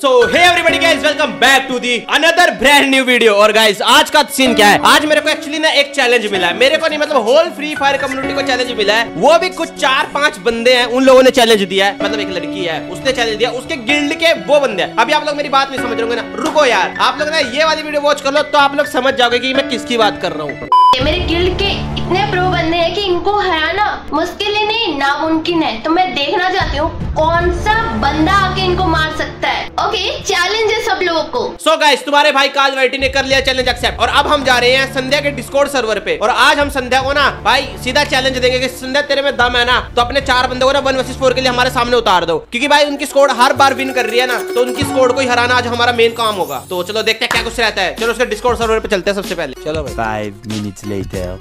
So, hey everybody guys, welcome back to the another brand new video। और guys, आज का scene क्या है? आज मेरे को एक्चुअली ना एक चैलेंज मिला है। मेरे को नहीं, मतलब होल फ्री फायर कम्युनिटी को चैलेंज मिला है। वो भी कुछ 4-5 बंदे हैं, उन लोगों ने चैलेंज दिया है। मतलब एक लड़की है, उसने चैलेंज दिया, उसके गिल्ड के वो बंदे हैं। अभी आप लोग मेरी बात नहीं समझ रहे होंगे ना, रुको यार, आप लोग ना ये वाली वीडियो वॉच कर लो तो आप लोग समझ जाओगे कि मैं किसकी बात कर रहा हूँ। मेरे गिल्ड के इतने प्रो बंदे हैं कि इनको हराना मुश्किल ही नहीं नामुमकिन है। तो मैं देखना चाहती हूँ कौन सा बंदा आके इनको मार सकता है। ओके, चैलेंज है सब लोगों को। सो गाइस, तुम्हारे भाई काल YT ने कर लिया चैलेंज एक्सेप्ट। और अब हम जा रहे हैं संध्या के डिस्कॉर्ड सर्वर पे। और आज हम संध्या को ना भाई सीधा चैलेंज देंगे कि संध्या तेरे में दम है ना तो अपने 4 बंदों को ना 1 vs 4 के लिए हमारे सामने उतार दो, क्योंकि भाई उनकी स्क्वाड हर बार विन कर रही है ना, तो उनकी स्क्वाड को ही हराना आज हमारा मेन काम होगा। तो चलो देखते हैं क्या कुछ रहता है। चलो उसके डिस्कॉर्ड सर्वर पे चलते हैं सबसे पहले। चलो 5 मिनट।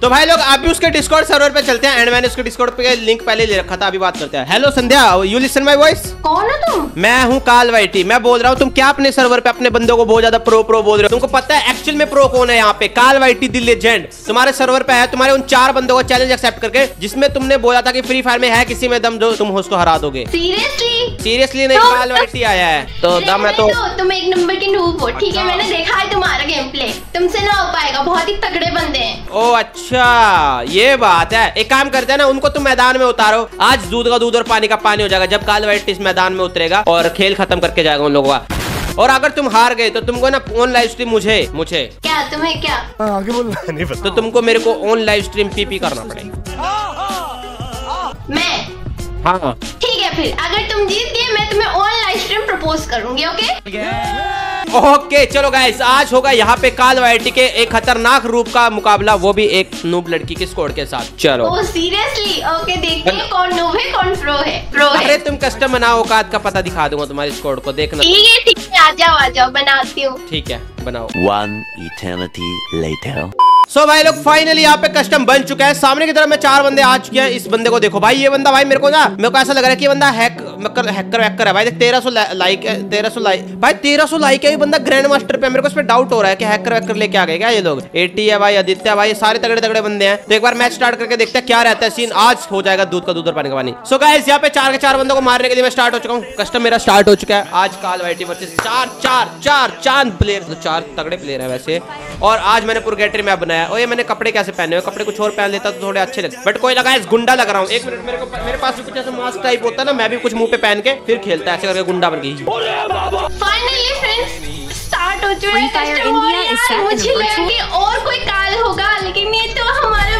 तो भाई लोग आप भी उसके डिस्कॉर्ड सर्वर पे चलते हैं। एंड मैंने उसके डिस्कॉर्ड पे लिंक पहले ले रखा था, अभी बात करते हैं। Hello Sandhya, you listen my voice. कौन हो तुम? मैं हूँ काल YT। मैं बोल रहा हूँ, तुम क्या अपने सर्वर पे अपने बंदों को बहुत ज्यादा प्रो बोल रहे हो? तुमको पता है एक्चुअल में प्रो कौन है? यहाँ पे काल YT द लेजेंड तुम्हारे सर्वर पे है। तुम्हारे उन 4 बंदों का चैलेंज एक्सेप्ट करके, जिसमें तुमने बोला था कि फ्री फायर में है किसी में दम जो तुम उसको हरा दोगे। सीरियसली नहीं, काल YT आया है तो दम है। तो तुम एक नंबर की नूब हो, ठीक है? मैंने देखा है तुम्हारा गेम प्ले, तुमसे ना हो पाएगा, बहुत ही तगड़े बंदे हैं। ओ अच्छा, ये बात है। एक काम करते हैं ना, उनको तुम मैदान में उतारो। आज दूध का दूध और पानी का पानी हो जाएगा जब काल YT इस मैदान में उतरेगा और खेल खत्म करके जाएगा उन लोगों का। और अगर तुम हार गए तो तुमको ना ऑन लाइव स्ट्रीम मुझे क्या तुम्हें क्या आगे बोलना नहीं पता, तो तुमको मेरे को ऑन लाइव स्ट्रीम पीपी करना पड़ेगा। मैं हाँ ठीक है, फिर अगर तुम जीत गए मैं तुम्हें ऑन लाइव स्ट्रीम प्रपोज करूंगी। ओके ओके, चलो गाइस, आज होगा यहाँ पे काल YT के एक खतरनाक रूप का मुकाबला, वो भी एक नूब लड़की के स्कोर के साथ। चलो सीरियसली ओके, देखते हैं कौन नूब है कौन प्रो है। अरे तुम कस्टम बनाओ, औकात का पता दिखा दूंगा तुम्हारे स्कोर को, देखना। ठीक है, आ जाओ बनाती हूँ। ठीक है बनाओ। 1 eternity later। सो भाई लोग फाइनली यहाँ पे कस्टम बन चुका है। सामने की तरफ में 4 बंदे आ चुके हैं। इस बंदे को देखो भाई, ये बंदा भाई मेरे को ऐसा लग रहा है कि बंदा हैकर है भाई। 1300 लाइक है, 1300 लाइक भाई, 1300 लाइक है। ये बंदा ग्रैंड मास्टर पे, मेरे को इस पे डाउट हो रहा है कि हैकर लेके आ गए क्या ये लोग। AT है भाई, आदित्य भाई, सारे तगड़े बंदे हैं। तो एक बार मैच स्टार्ट करके देखते हैं क्या रहता है सीन। आज हो जाएगा दूध का दूध और पानी का पानी। सो गाइस, यहाँ पे 4 के 4 बंदों को मारने के लिए मैं स्टार्ट हो चुका हूँ। कस्टम मेरा स्टार्ट हो चुका है। आज काल YT वर्सेस 4 प्लेयर, 4 तगड़े प्लेयर है वैसे। और आज मैंने पुरगेटरी मैप बनाया। और ये मैंने कपड़े कैसे पहने हुए, कपड़े कुछ और पहन लेता तो थोड़े अच्छे लगते, बट कोई लगा गुंडा लग रहा हूँ। 1 मिनट, मेरे पास भी कुछ ऐसा मास्क टाइप होता है ना, मैं भी कुछ मुंह पे पहन के फिर खेलता है, ऐसे करके गुंडा बन गई। फाइनली फ्रेंड्स स्टार्ट हो चुका है। मुझे लगा कि और कोई काल होगा, लेकिन ये तो हमारा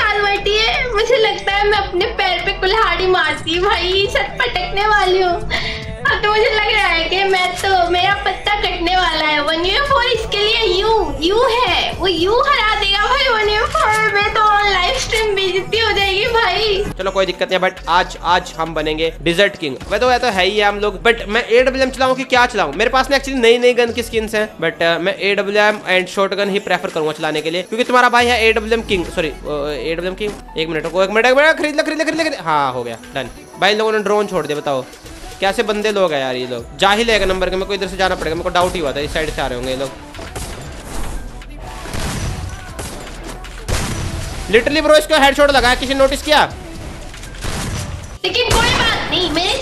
काल YT है। मुझे लगता है मैं अपने पैर पे कुल्हाड़ी मारती भाई, छत पटकने वाली हूँ। तो मुझे लग रहा है कि मैं तो मेरा पत्ता कटने वाला है। 1v4 इसके लिए यू है, वो यू हरा देगा भाई। 1v4 में तो लाइव स्ट्रीम बेइज्जती हो जाएगी भाई। चलो कोई दिक्कत नहीं, बट आज हम बनेंगे डिजर्ट किंग। वह तो है ही हम लोग, बट मैं AWM चलाऊं कि क्या चलाऊं? मेरे पास ना एक्चुअली नई गन की स्किन्स हैं, बट मैं AWM एंड शॉटगन ही प्रेफर करूंगा चलाने के लिए, क्योंकि तुम्हारा भाई है AWM king. Sorry AWM king. एक मिनट खरीद ले। हाँ हो गया, डन। भाई लोगों ने ड्रोन छोड़ दिया, बताओ कैसे बंदे लोग हैं यार ये लोग। जाहिल है एक नंबर के। मेरे को इधर से जाना पड़ेगा, मेरे को डाउट ही हुआ था इस साइड से आ रहे होंगे ये लोग। लिटरली ब्रो इसको हेडशॉट लगा है, किसी ने नोटिस किया? लेकिन कोई बात नहीं, मेरे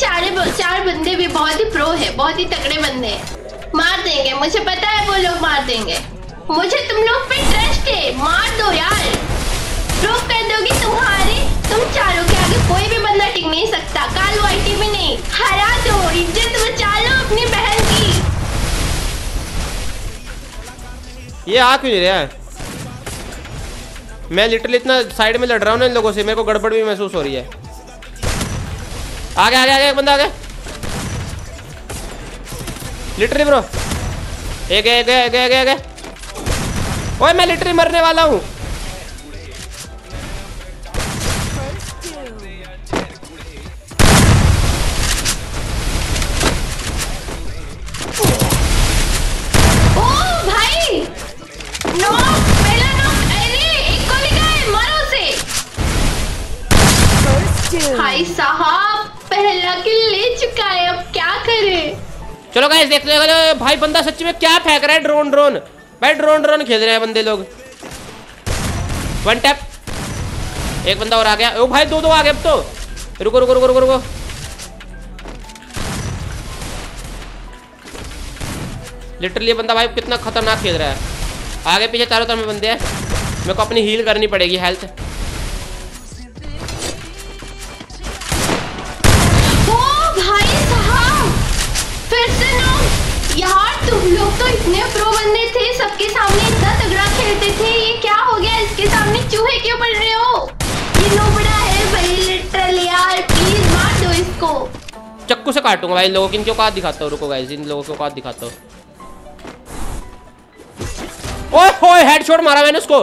4 बंदे भी बहुत ही प्रो है, बहुत ही तगड़े बंदे हैं। मार देंगे, मुझे पता है वो लोग मार देंगे। मुझे तुम लोग पे ट्रस्ट है, मार दो यार, प्रूफ कर दोगी। तुम चारों के आगे कोई भी बंदा टिक नहीं सकता, काल YT भी नहीं। हरा दो, इज्जत बचा लो अपनी बहन की। ये आ क्यों नहीं रहा है? मैं लिटरली इतना साइड में लड़ रहा हूँ ना इन लोगों से, मेरे को गड़बड़ भी महसूस हो रही है। आगे एक बंदा आ गया लिटरली ब्रो। एक ओए मैं लिटरली मरने वाला हूँ। भाई साहब पहला किल ले चुका है, अब क्या करें? चलो गाइस देखते हैं। भाई बंदा सच्ची में क्या फेंक रहा है, ड्रोन भाई ड्रोन खेल रहे हैं बंदे लोग। 1 टैप, एक बंदा और आ गया। ओ भाई 2-2 आ गए अब तो। रुको लिटरली बंदा भाई कितना खतरनाक खेल रहा है। आगे पीछे चारों तरफ में बंदे हैं, मेरे को अपनी हील करनी पड़ेगी हेल्थ। ओ भाई साहब फिर से लोग, यार तुम लोग तो इतने प्रो बंदे थे, सबके सामने इतना तगड़ा खेलते थे, ये क्या हो गया? इसके सामने चूहे क्यों पड़ रहे हो? ये नोबड़ा है भाई लिटरली यार, प्लीज मार दो इसको। चक्कू से काटूंगा भाई लोगों की, इनको काट दिखाता हूँ, रुको गाइस इन लोगों को काट दिखाता हूँ। ओए होए हेडशॉट मारा मैंने उसको,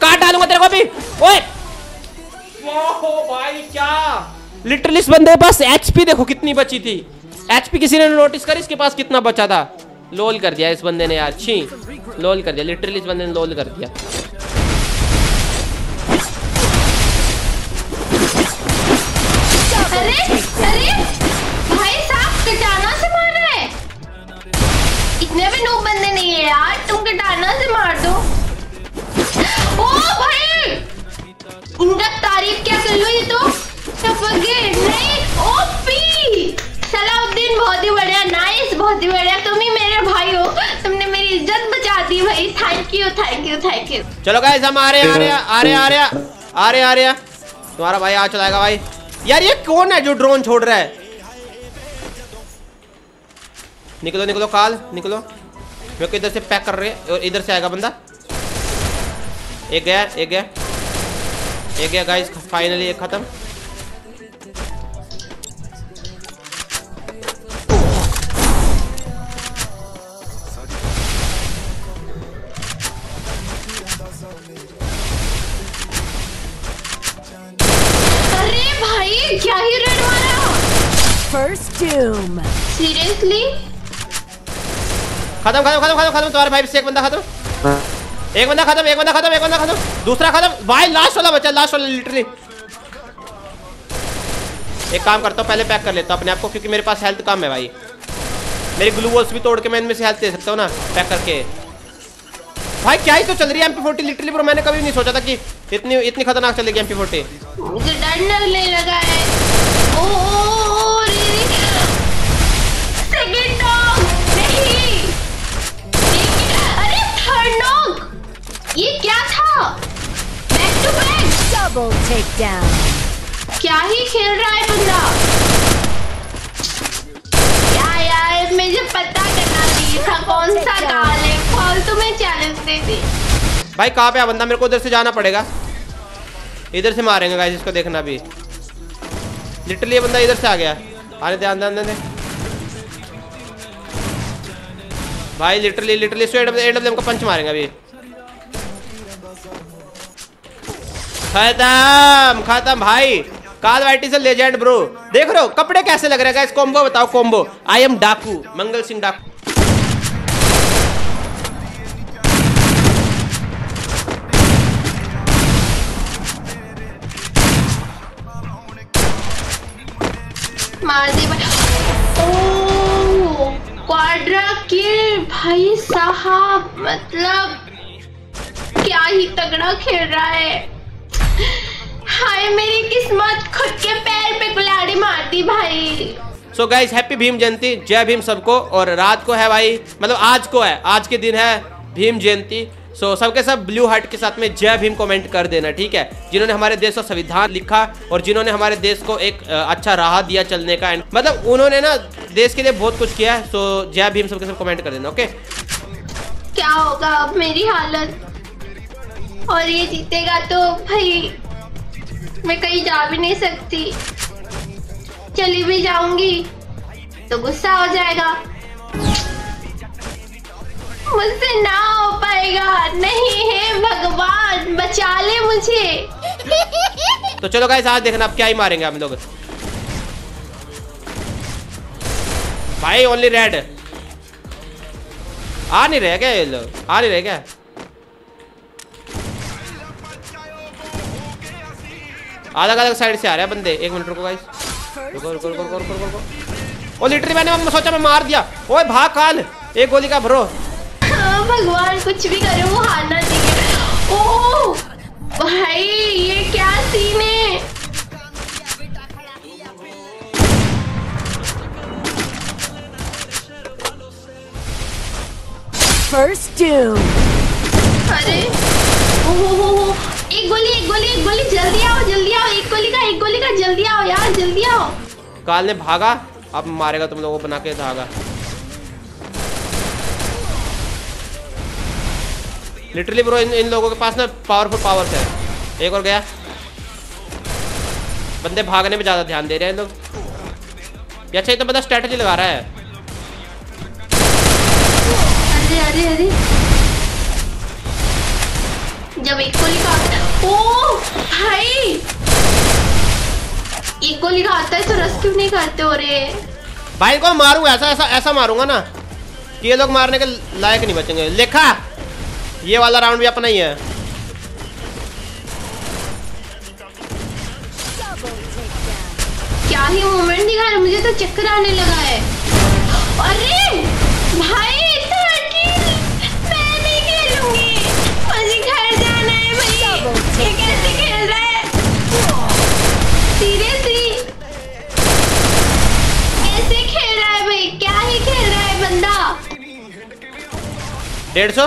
काट डालूंगा तेरे को भी। ओए वाहो भाई क्या लिटरली इस बंदे के पास एचपी देखो कितनी बची थी, एचपी किसी ने नोटिस करी इसके पास कितना बचा था? लोल कर दिया इस बंदे ने यार, छी लोल कर दिया लिटरली इस बंदे ने लोल कर दिया। अरे अरे भाई साहब कटाना से मार रहा है, इतने भी नूब बंदे नहीं है यार, तुम कटाना से मार दो। ओ भाई उनका तारीफ क्या कर लो, ये तो सफगेट नहीं ओपी सलाउद्दीन बहुत ही बढ़िया, नाइस बहुत ही बढ़िया, तुम ही मेरे भाई हो, तुमने मेरी इज्जत बचा दी भाई, thank you thank you thank you. चलो गाइस हम आ रहे तुम्हारा भाई आ चलाएगा भाई। यार ये कौन है जो ड्रोन छोड़ रहा है? निकलो निकलो काल निकलो, मेरे को इधर से पैक कर रहे हैं और इधर से आएगा बंदा। एक गया एक गया एक गया गाइस, फाइनली एक खत्म। क्या ही रेड मारा फर्स्ट डूम, सीरियसली खत्म खत्म खत्म खत्म खत्म। तुम्हारे भाई से एक बंदा खत्म, एक बंदा खत्म, एक बंदा खत्म, एक बंदा खत्म, दूसरा खत्म भाई, लास्ट वाला बचा, लास्ट वाला लिटरली। एक काम करता हूँ पहले पैक कर लेता हूँ अपने आप को, क्योंकि मेरे पास हेल्थ कम है भाई, मेरी ग्लू वॉल्स भी तोड़ के मैं इनमें से हेल्थ दे सकता हूँ ना पैक करके। भाई क्या ही तो चल रही है MP40 लिटरली, पर मैंने कभी नहीं सोचा था कि इतनी इतनी खतरनाक चलेगी MP40। मुझे डर लगने लगा है। ओ सेकंड नॉक नहीं, अरे थर्ड नॉक, ये क्या था? Back to back double take down, क्या ही खेल रहा है बंदा। यार यार मुझे पता करना चाहिए था कौन सा काल है, फालतू में चैलेंज दे दी। भाई कहाँ पे है बंदा? मेरे को उधर से जाना पड़ेगा, इधर से मारेंगे गाइस इसको, देखना भी लिटरली बंदा इधर से आ गया। अरे ध्यान ध्यान ध्यान भाई, लिटरली लिटरली इसको AWM का पंच मारेंगे अभी। खत्म खत्म भाई, काल YT से लेजेंड ब्रो। देख रहे हो कपड़े कैसे लग रहे हैं गाइस? कॉम्बो बताओ कॉम्बो, आई एम डाकू मंगल सिंह डाकू। भाई साहब मतलब क्या ही तगड़ा खेल रहा है। हाय मेरी किस्मत खुद के पैर पे कुल्हाड़ी मारती भाई। So guys happy Bhim Jayanti, जय भीम सबको। और रात को है भाई, मतलब आज को है, आज के दिन है भीम जयंती। सो सबके सब ब्लू हार्ट के साथ में जय भीम कमेंट कर देना, ठीक है? जिन्होंने हमारे देश का संविधान लिखा और जिन्होंने हमारे देश को एक अच्छा राह दिया चलने का, एंड मतलब उन्होंने ना देश के लिए बहुत कुछ किया है। सो जय भीम सबके सब कमेंट कर देना, ओके? क्या होगा अब मेरी हालत, और ये जीतेगा तो भाई मैं कहीं जा भी नहीं सकती, चली भी जाऊंगी तो गुस्सा हो जाएगा, मुझसे ना हो पाएगा, नहीं है भगवान बचा ले मुझे। तो चलो गाइस आज देखना अब क्या ही मारेंगे हम लोग भाई। ओनली रेड आ नहीं रहे क्या? ये लोग आ नहीं रहे क्या? अलग अलग साइड से आ रहे हैं बंदे। एक मिनट रुको गाइस, रुको रुको रुको रुको रुको। ओ लिटरली मैंने सोचा मैं मार दिया। ओए भाग काल, एक गोली का भरो। भगवान कुछ भी करे वो हारना चाहिए। ओ भाई ये क्या सीन है? First doom. अरे ओहो, एक गोली जल्दी आओ एक गोली का जल्दी आओ यार, जल्दी आओ। काल ने भागा, अब मारेगा तुम लोगों को बना के धागा। लिटरली ब्रो इन लोगों के पास ना पावरफुल पावर्स है। एक और गया, बंदे भागने में ज्यादा ध्यान दे रहे हैं लोग। अच्छा ये तो बंदा स्ट्रेटजी लगा रहा है। अरे जब एक गोली का आता है, ओ भाई एक गोली का आता है तो रस क्यों नहीं खाते हो रे भाई? को मारूंगा ऐसा मारूंगा ना कि ये लोग मारने के लायक नहीं बचेंगे। लेखा ये वाला राउंड भी अपना ही है। क्या ही मोमेंट दिखा रहा, मुझे तो चक्कर आने लगा है। अरे भाई ये कैसे खेल रहा है? सीरियसली कैसे खेल रहा है भाई? क्या ही खेल रहा है बंदा। 150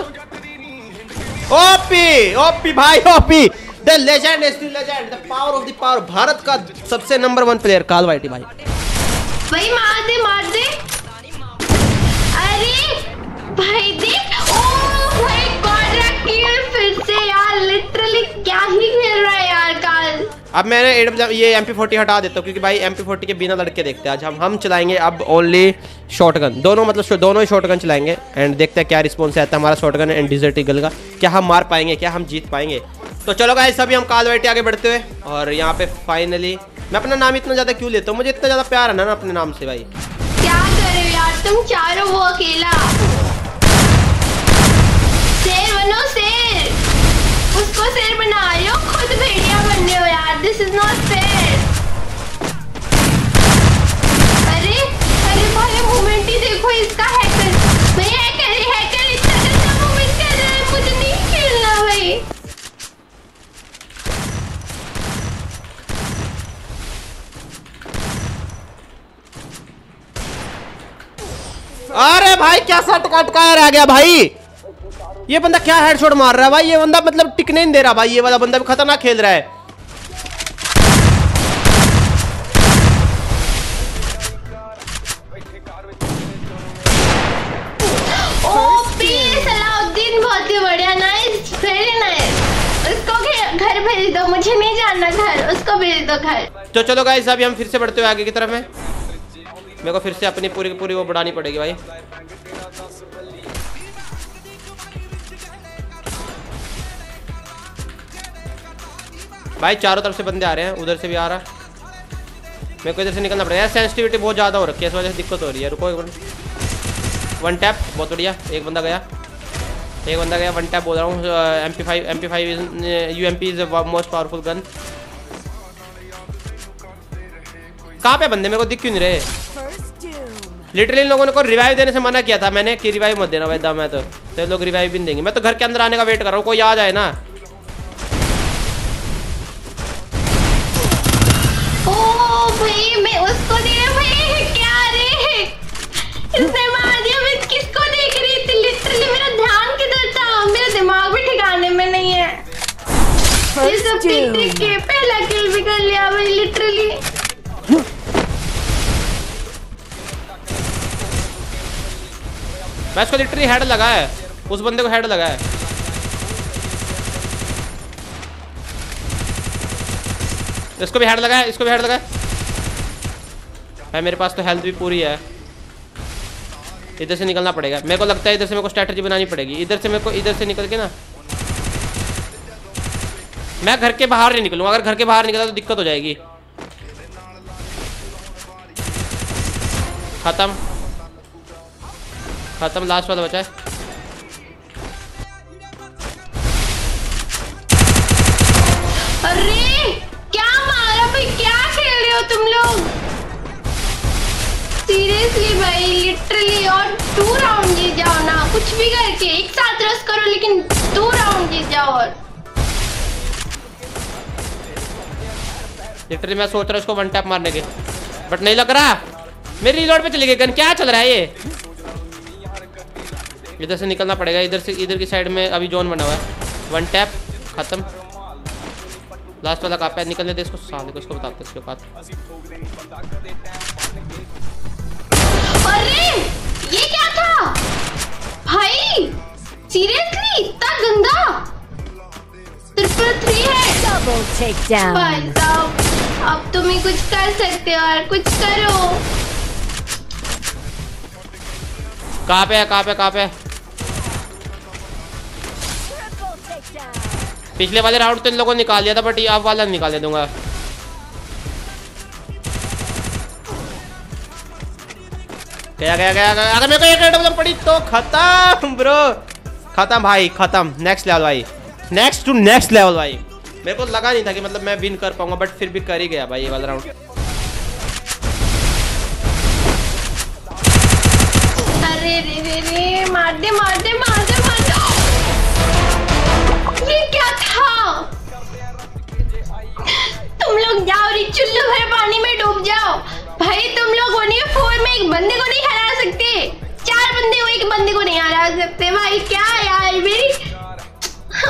ओपी भाई, OP the legend is the legend, the power of the power. Bharat का सबसे नंबर 1 प्लेयर काल YT भाई। भाई मार दे। अरे भाई देख, ओ भाई गॉड रखिए फिर से यार। लिटरली क्या ही खेल रहा है यार काल। अब मैंने ये MP40 हटा देता हूँ क्योंकि भाई MP40 के बिना लड़के देखते हैं। आज हम चलाएंगे अब ओनली शॉटगन, दोनों ही शॉटगन चलाएंगे एंड देखते हैं क्या रिस्पॉन्स आता है हमारा शॉटगन एंड डिजर्ट ईगल का। क्या हम मार पाएंगे, क्या हम जीत पाएंगे? तो चलो गाइस अभी हम काल YT आगे बढ़ते हुए। और यहाँ पे फाइनली मैं अपना नाम इतना ज़्यादा क्यों लेता हूँ, मुझे इतना ज़्यादा प्यार है ना अपने नाम से भाई। क्या कर रहे हो यार तुम चारों? वो अकेला शेर बनो, शेर उसको शेर बना रहे हो, खुद भेड़िया बन रहे हो यार। This is not fair. अरे अरे भाई मूवमेंट ही देखो इसका। हैकर भाई, हैकर इतना गंदा मूवमेंट कर रहा है, मुझे नहीं खेलना भाई। अरे भाई क्या शॉट अटकाया रह गया भाई। ये बंदा क्या हेडशॉट मार रहा है भाई, ये बंदा मतलब टिकने नहीं दे रहा भाई। ये वाला बंदा भी खतरनाक खेल रहा है। ओपी सलाउद्दीन बहुत ही बढ़िया, नाइस वेरी नाइस। उसको घर भेज दो, मुझे नहीं जानना घर, उसको भेज दो घर। तो चलो गाइस अभी हम फिर से बढ़ते हुए आगे की तरफ है। मेरे को फिर से अपनी पूरी वो बढ़ानी पड़ेगी भाई। भाई चारों तरफ से बंदे आ रहे हैं, उधर से भी आ रहा है। मेरे को इधर से निकलना पड़ेगा। सेंसिटिविटी बहुत ज़्यादा हो रखी है, इस वजह से दिक्कत हो रही है। रुको एक मिनट, वन टैप बहुत बढ़िया। एक बंदा गया वन टैप बोल रहा हूँ। MP5 UMP is most powerful gun. कहाँ पे बंदे, मेरे को दिख क्यों नहीं रहे? लिटरली इन लोगों ने को रिवाइव देने से मना किया था मैंने कि रिवाइव मत देना भाई दम है तो लोग रिवाइव भी नहीं देंगे। मैं तो घर के अंदर आने का वेट कर रहा हूँ, कोई आ जाए ना। भाई मैं उसको दे रहा भाई, क्या रे इसने मार दिया। मैं किसको देख रही थी? लिटरली मेरा ध्यान किधर था, मेरा दिमाग भी ठिकाने में नहीं है। ये सब टिक के पहला किल भी कर लिया भाई लिटरली। मैं इसको लिटरली हेड लगा है, उस बंदे को हेड लगा है। इसको भी हेड लगा है भाई। मेरे पास तो हेल्थ भी पूरी है। इधर से निकलना पड़ेगा मेरे को लगता है, इधर से मेरे को स्ट्रैटेजी बनानी पड़ेगी। इधर से निकल के ना मैं घर के बाहर नहीं निकलूँगा। अगर घर के बाहर निकला तो दिक्कत हो जाएगी। खत्म लास्ट वाला बचा है। अरे क्या मारा भाई, क्या खेल रहे हो तुम लोग सीरियसली भाई लिटरली। और 2 राउंड जीत जाओ ना कुछ भी करके, एक साथ रस करो लेकिन 2 राउंड जीत जाओ। और लिटरली मैं सोच रहा हूँ इसको वन टैप मारने के, बट नहीं लग रहा। मेरी रिलोड पे चली गई गन। क्या चल रहा है ये? इधर से निकलना पड़ेगा, इधर से, इधर की साइड में अभी जोन बना हुआ है। वन टैप खत्म। लास्ट वाला कहाँ पे निकलने दे इसको, साले को, इसको बताते इसके बाद। अरे ये क्या था भाई, सीरियसली इतना गंदा। ट्रिपल थ्री है, डबल टेक डाउन। भाई साहब अब तुम ही कुछ कर सकते हो यार, कुछ करो। कहाँ पे है, कहाँ पे, कहाँ पे? पिछले वाले राउंड तो इन लोगों ने निकाल दिया था, बट ये आप वाला निकाल दे दूंगा। गया गया गया गया। अगर मेरे को एक एडब्ल्यूएम पड़ी तो खत्म ब्रो, खत्म भाई, खत्म। नेक्स्ट लेवल भाई, नेक्स्ट टू नेक्स्ट लेवल भाई। मेरे को लगा नहीं था कि मतलब मैं विन कर पाऊंगा, बट फिर भी कर ही गया भाई ये वाला राउंड। अरे रे रे रे, मार दे मार दे मार दे मार दे। तुम लोग जाओ चुल्लू भर पानी में डूब जाओ भाई। तुम लोग ONE v4 में एक बंदे को नहीं हरा सकते, चार बंदे को एक बंदे को नहीं हरा सकते भाई। क्या यार मेरी,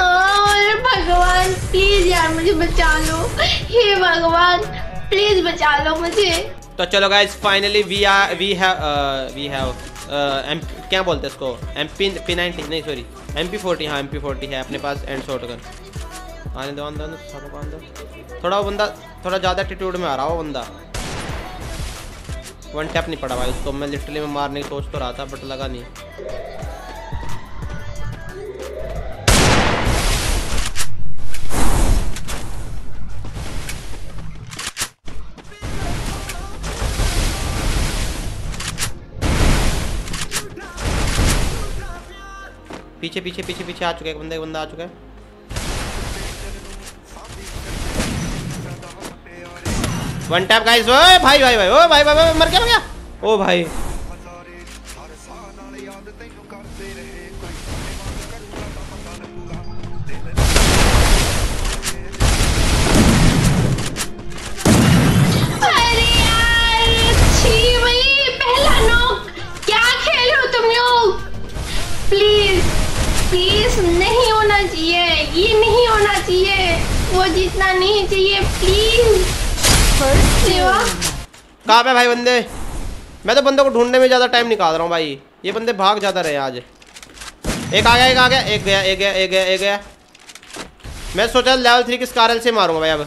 और भगवान प्लीज यार मुझे बचा लो, हे भगवान प्लीज बचा लो मुझे। तो चलो गाइस फाइनली वी हैव क्या बोलते हैं इसको, MP90 नहीं सॉरी MP40। हाँ MP40 है अपने पास एंड शॉटगन। आने दो आने दो, थोड़ा बंदा थोड़ा ज़्यादा एटीट्यूड में आ रहा हो बंदा। वन टैप नहीं पड़ा भाई उसको, मैं लिटरली में मारने की सोच तो रहा था बट लगा नहीं। पीछे पीछे पीछे पीछे आ चुके बंदे, एक बंदा आ चुका है। One tap guys. ओ भाई भाई भाई, ओ भाई भाई भाई, मर गया मर गया। ओ भाई अरे यार छी भाई, पहला नॉक। क्या खेल रहे हो तुम लोग, प्लीज प्लीज नहीं होना चाहिए ये, नहीं होना चाहिए वो, जीतना नहीं चाहिए प्लीज। कहाँ पे भाई बंदे, मैं तो बंदों को ढूंढने में ज़्यादा टाइम निकाल रहा हूँ भाई। ये बंदे भाग ज़्यादा रहे आज। एक आ गया एक आ गया, एक गया एक गया एक गया एक गया। मैं सोचा लेवल 3 के स्कारल से मारूंगा भाई। अब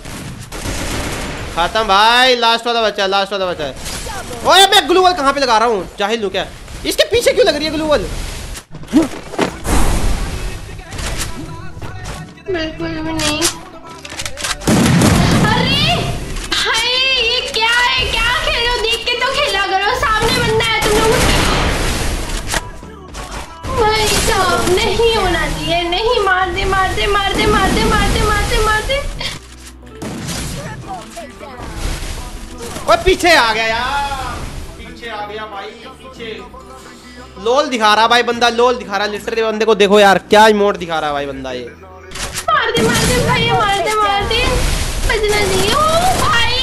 खत्म भाई, लास्ट वाला बचा, लास्ट वाला बचा है। ओए मैं ग्लू वॉल कहाँ पे लगा रहा हूँ, जाहिल हूँ क्या? इसके पीछे क्यों लग रही है ग्लू वॉल? बिल्कुल भी नहीं। नहीं होना चाहिए, नहीं। मारते मारते मारते मारते मारते मारते मारते। और पीछे आ गया यार, पीछे आ गया भाई, पीछे। लोल दिखा रहा भाई बंदा, लोल दिखा रहा लिटरली। बंदे को देखो यार क्या इमोट दिखा रहा भाई बंदा। ये मारते मारते भाई, मारते मारते बजना चाहिए। ओ भाई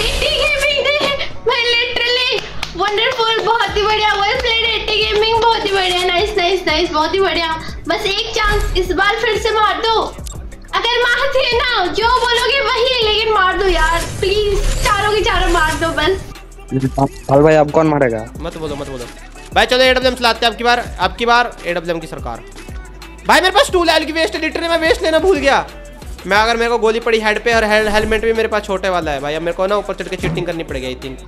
एटी गेमिंग भाई लिटरली वंडरफुल, बहुत ही बढ़िया वॉइस प्ले। गेमिंग बहुत ही बढ़िया, नाइस नाइस नाइस, बहुत ही बढ़िया। बस एक चांस इस बार फिर से मार दो। अगर मारते ना जो बोलोगे वही है, लेकिन मार दो यार प्लीज, चारों के चारों मार दो बस। और भाई अब कौन मारेगा, मत बोलो मत बोलो भाई। चलो AWM चलाते हैं अब की बार AWM की सरकार। भाई मेरे पास 2 लेवल की वेस्ट है लिटरली, मैं वेस्ट लेना भूल गया। मैं अगर मेरे को गोली पड़ी हेड पे और हेलमेट भी मेरे पास छोटे वाला है भाई। अब मेरे को ना ऊपर चढ़ के चीटिंग करनी पड़ेगी। आई थिंक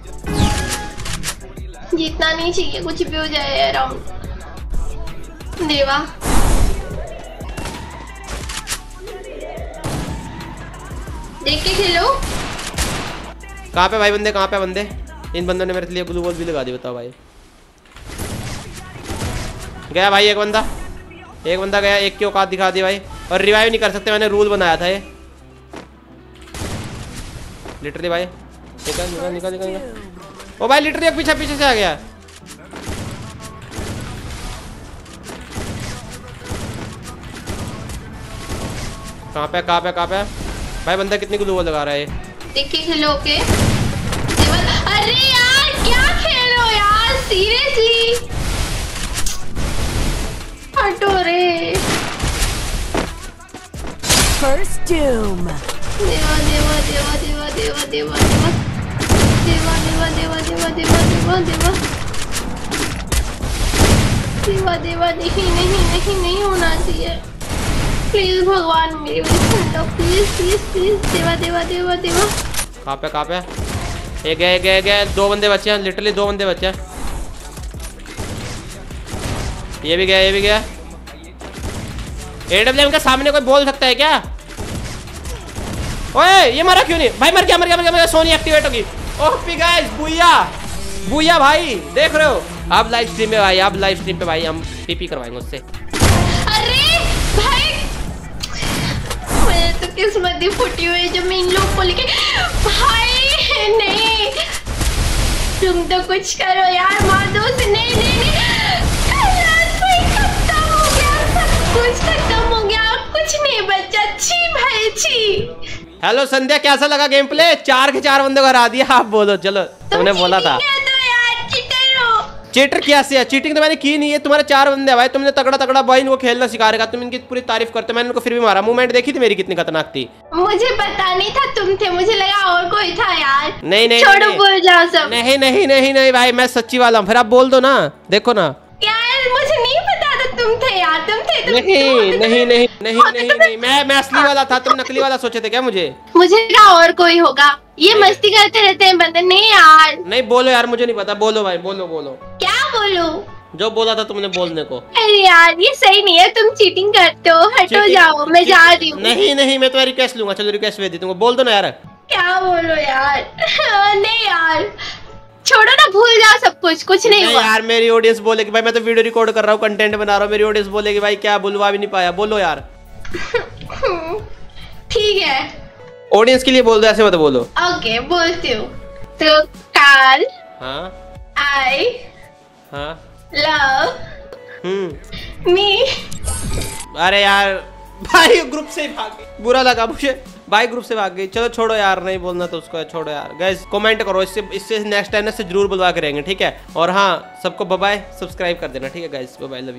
जीतना नहीं चाहिए, कुछ भी हो जाए राउंड। देवा देख के खेलो। कहाँ पे भाई बंदे, कहाँ पे बंदे? इन बंदों ने मेरे लिए ग्लू वॉल भी लगा दी, बताओ भाई। गया भाई एक बंदा गया, एक की औकात दिखा दी भाई। और रिवाइव नहीं कर सकते, मैंने रूल बनाया था ये लिटरली भाई। निकल निकल निकल निकल। ओ भाई लिटरली एक पीछे से आ गया। कहाँ पे भाई बंदा, कितनी ग्लू वॉल लगा रहा है देखिए। खेलो के देवल। अरे यार क्या खेलो यार seriously. doom. Deva deva deva deva deva deva deva. Deva deva deva deva deva deva deva. Deva deva नहीं होना चाहिए। प्लीज भगवान मेरी मदद प्लीज प्लीज प्लीज। देवा देवा देवा देवा। कहाँ पे एक है दो बंदे बचे हैं, लिटरली दो बंदे बचे हैं। ये भी गया ये भी गया। AWM के सामने कोई बोल सकता है क्या? ओए ये मरा क्यों नहीं भाई? मर गया। सोनी एक्टिवेट होगी। ओपी गाइस बुया बुया भाई देख रहे हो आप लाइव स्ट्रीम पे भाई, आप लाइव स्ट्रीम पे भाई हम पीपी करवाएंगे उससे। अरे भाई मैं तो किस्मत ही फटी हुई जो मैं इन लोग को लेके भाई नहीं तुम तो कुछ करो यार मार दो नहीं नहीं, नहीं। कुछ खत्म हो गया कुछ नहीं बचा। छी भाई छी। हेलो संध्या कैसा लगा गेम प्ले? 4 के 4 बंदों को हरा दिया। आप बोलो चलो तुमने बोला था तो यार चीटर हो। चीटर क्या से? चीटिंग तो मैंने की नहीं है। तुम्हारे 4 बंदे भाई तुमने तगड़ा तगड़ा भाई इनको खेलना सिखा रखा। तुम इनकी पूरी तारीफ करते। मैंने उनको फिर भी मारा। मूवमेंट देखी थी मेरी कितनी खतरनाक थी? मुझे पता नहीं था तुम थे, मुझे लगा और कोई था यार। नहीं नहीं छोड़ो बोल जाओ सब। नहीं नहीं नहीं नहीं भाई मैं सच्ची वाला हूँ। फिर आप बोल दो ना देखो ना यार मुझे नहीं पता था तुम थे यार। नहीं नहीं नहीं नहीं नहीं नहीं मैं असली वाला था। तुम नकली वाला सोचे थे क्या? मुझे क्या और कोई होगा? ये मस्ती करते रहते हैं बंदे। नहीं यार नहीं बोलो यार मुझे नहीं पता। बोलो भाई बोलो बोलो। क्या बोलो? जो बोला था तुमने बोलने को। अरे यार ये सही नहीं है तुम चीटिंग करते हो। हटो जाओ मैं जा रही हूँ। नहीं नहीं मैं तुम्हारी रिक्वेस्ट लूंगा। चलो रिक्वेस्ट भेज दी तुमको। बोल दो ना यार। क्या बोलो यार? नहीं यार छोड़ो ना भूल जाओ सब कुछ। कुछ नहीं हुआ यार। मेरी ऑडियंस बोलेगी भाई मैं तो वीडियो रिकॉर्ड कर रहा हूँ कंटेंट बना रहा हूँ। मेरी ऑडियंस बोलेगी भाई क्या बुलवा भी नहीं पाया। बोलो यार ठीक है ऑडियंस के लिए बोल दो ऐसे मत बोलो। ओके बोलती हूँ। तो काल आई लव मी। अरे यार भाई ग्रुप से भाग गई। बुरा लगा मुझे भाई ग्रुप से भाग गई। चलो छोड़ो यार नहीं बोलना तो उसको। छोड़ो यार गाइस कमेंट करो इससे इससे नेक्स्ट टाइम से जरूर बुलवा के रहेंगे ठीक है। और हाँ सबको बाय बाय सब्सक्राइब कर देना ठीक है guys. Bye bye love you.